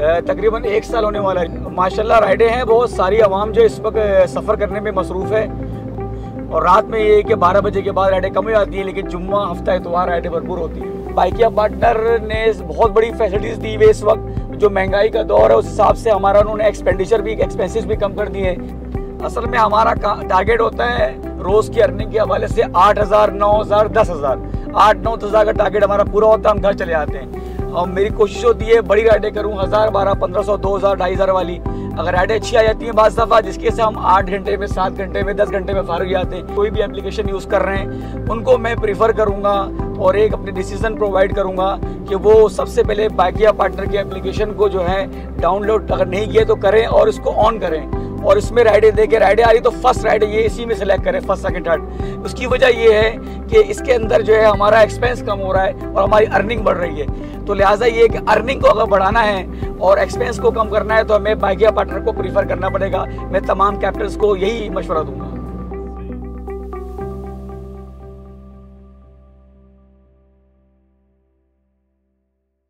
तकरीबन 1 साल होने वाला है। माशाल्लाह राइडें हैं, बहुत सारी आवाम जो इस वक्त सफ़र करने में मसरूफ़ है और रात में ये कि 12 बजे के बाद राइडें कम हो जाती हैं, लेकिन जुम्मा हफ्ता इतवार राइडें भरपूर होती हैं। बाइकिया पार्टनर ने बहुत बड़ी फैसिलिटीज़ दी हुई है। इस वक्त जो महंगाई का दौर है उस हिसाब से हमारा उन्होंने एक्सपेंडिचर भी एक्सपेंसिस भी कम कर दिए हैं। असल में हमारा टारगेट होता है रोज़ की अर्निंग के हवाले से 8,000, 9,000, 10,000 का टारगेट हमारा पूरा होता है, हम घर चले जाते हैं। और मेरी कोशिश होती है बड़ी राइडें करूँ, 1,000, 1,200, 2,500 वाली। अगर राइडें अच्छी आ जाती हैं बाज़ दफ़ा, जिसके से हम 8 घंटे में, 7 घंटे में, 10 घंटे में फारिग जाते हैं। कोई भी एप्लीकेशन यूज़ कर रहे हैं उनको मैं प्रीफर करूँगा और एक अपने डिसीज़न प्रोवाइड करूँगा कि वो सबसे पहले बाइकिया पार्टनर के एप्लीकेशन को जो है डाउनलोड अगर नहीं किया तो करें और इसको ऑन करें और इसमें राइडें देखें। राइडें आ रही तो फर्स्ट राइड ये इसी में सेलेक्ट करें, फर्स्ट, सेकंड, थर्ड। उसकी वजह ये है कि इसके अंदर जो है हमारा एक्सपेंस कम हो रहा है और हमारी अर्निंग बढ़ रही है। तो लिहाजा ये कि अर्निंग को अगर बढ़ाना है और एक्सपेंस को कम करना है तो हमें बाइकिया पार्टनर को प्रीफर करना पड़ेगा। मैं तमाम कैप्टन्स को यही मशवरा दूँगा।